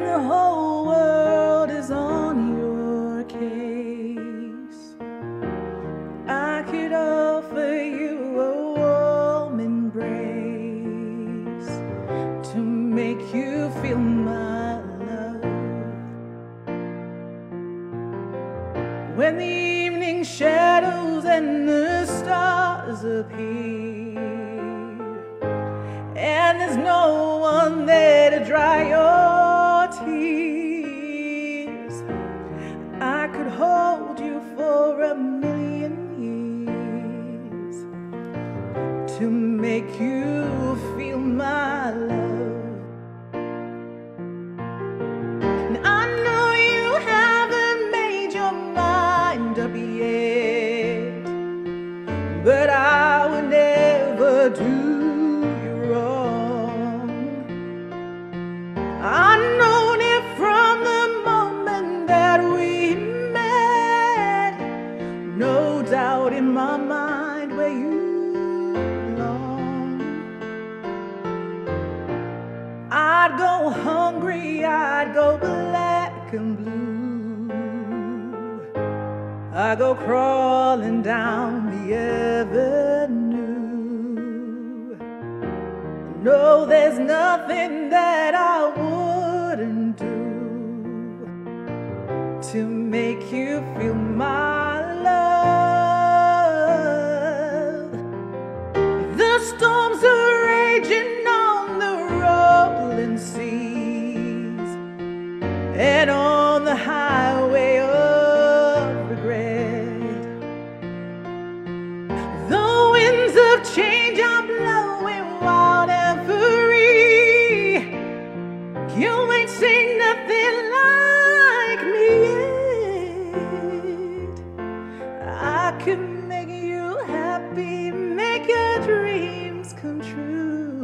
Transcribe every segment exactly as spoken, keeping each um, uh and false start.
and the whole world is on your case. I could offer you a warm embrace to make you feel my love. When the evening shadows and the stars appear, and there's no one there to dry your tears, I could hold you for a million years to make you feel my love. And I know you haven't made your mind up yet, but I would never do. In my mind where you belong. I'd go hungry, I'd go black and blue, I'd go crawling down the avenue. No, there's nothing that I wouldn't do to make you feel my love. Storms are raging on the rolling seas and on the highway of regret. The winds of change are blowing wild and free. You ain't seen nothing like me yet. I can make you happy, make your dreams come true.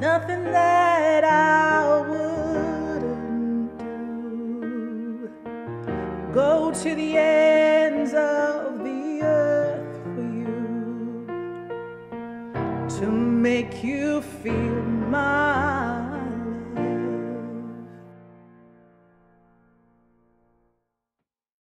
Nothing that I wouldn't do. Go to the ends of the earth for you to make you feel mine.